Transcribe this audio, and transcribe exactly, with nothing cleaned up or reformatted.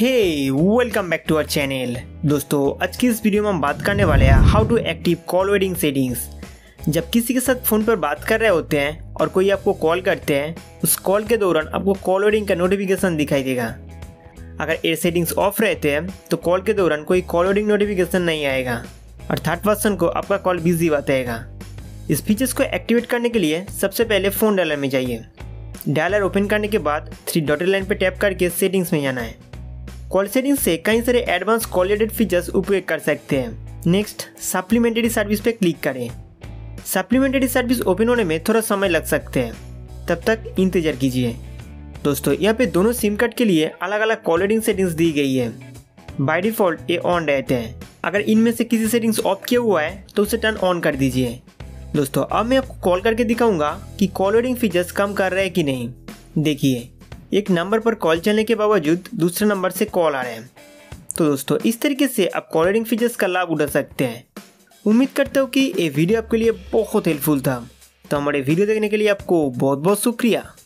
Hey welcome back to our channel. दोस्तों आज की इस वीडियो में हम बात करने वाले हैं how to active call waiting settings. जब किसी के साथ फ़ोन पर बात कर रहे होते हैं और कोई आपको कॉल करते हैं, उस कॉल के दौरान आपको कॉल वेटिंग का नोटिफिकेशन दिखाई देगा। अगर एयर सेटिंग्स ऑफ रहते हैं तो कॉल के दौरान कोई कॉल वेटिंग नोटिफिकेशन नहीं आएगा और थर्ड पर्सन को आपका कॉल बिजी बताएगा। इस फीचर्स को एक्टिवेट करने के लिए सबसे पहले फ़ोन डायलर में जाइए। डायलर ओपन करने के बाद थ्री डॉटेड लाइन पर टैप करके सेटिंग्स में जाना है। कॉल सेटिंग्स से कई सारे एडवांस कॉल रिलेटेड फीचर्स उपयोग कर सकते हैं। नेक्स्ट सप्लीमेंट्री सर्विस पे क्लिक करें। सप्लीमेंट्री सर्विस ओपन होने में थोड़ा समय लग सकते हैं, तब तक इंतज़ार कीजिए। दोस्तों यहाँ पे दोनों सिम कार्ड के लिए अलग अलग कॉल रेटिंग सेटिंग्स दी गई है। बाय डिफ़ॉल्ट ये ऑन रहते हैं। अगर इनमें से किसी सेटिंग्स ऑफ किया हुआ है तो उसे टर्न ऑन कर दीजिए। दोस्तों अब मैं आपको कॉल करके दिखाऊंगा कि कॉल वेटिंग फीचर्स काम कर रहे हैं कि नहीं। देखिए एक नंबर पर कॉल चलने के बावजूद दूसरे नंबर से कॉल आ रहे हैं। तो दोस्तों इस तरीके से आप कॉल वेटिंग फीचर्स का लाभ उठा सकते हैं। उम्मीद करता हूँ कि ये वीडियो आपके लिए बहुत हेल्पफुल था। तो हमारे वीडियो देखने के लिए आपको बहुत बहुत शुक्रिया।